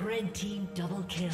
Red team double kill.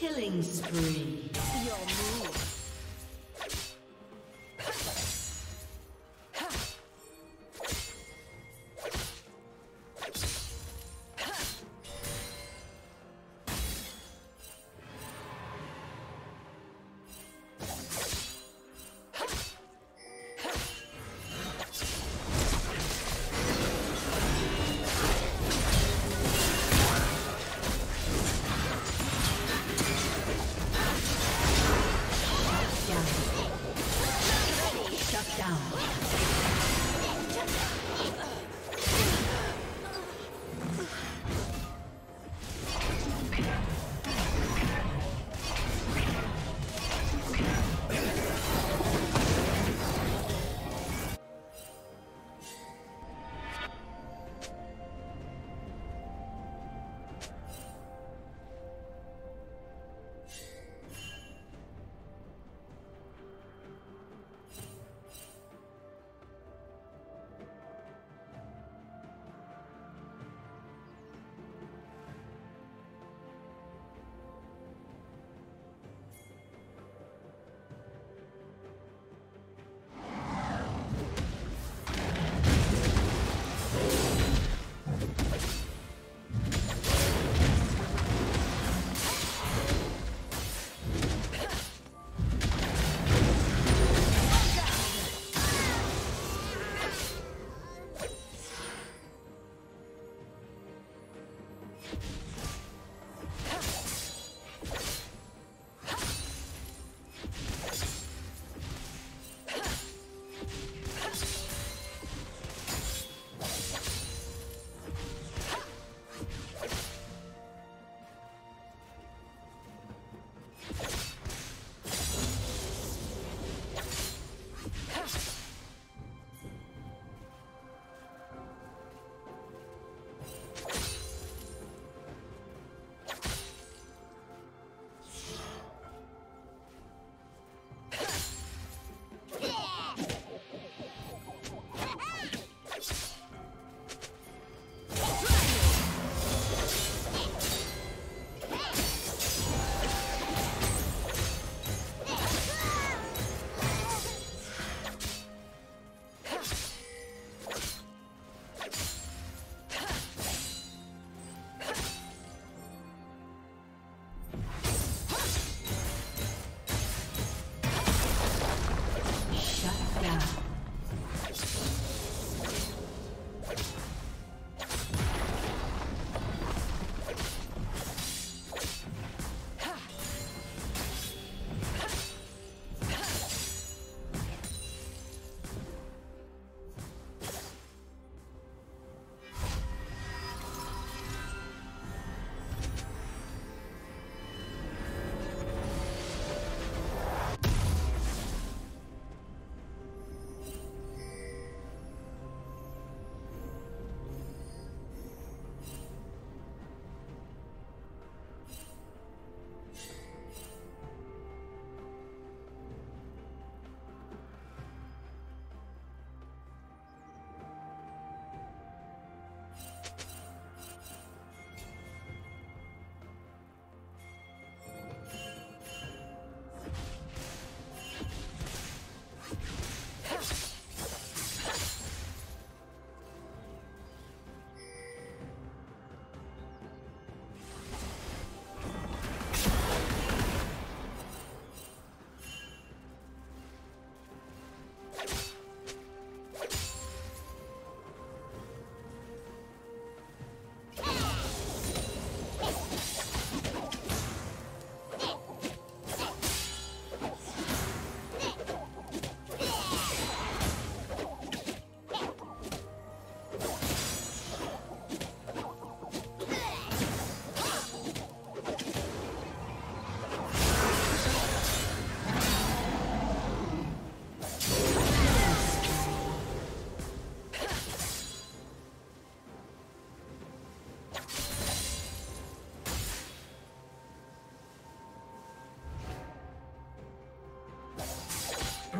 Killing spree. Your move.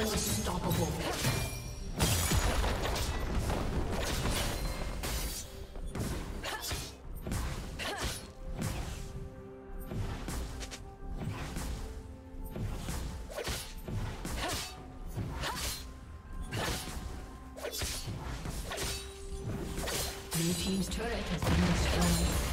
Unstoppable. Blue team's turret has been destroyed.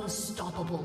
Unstoppable.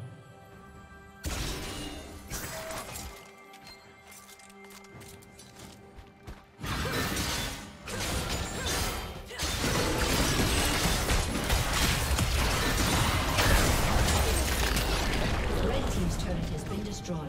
Red team's turret has been destroyed.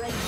Right.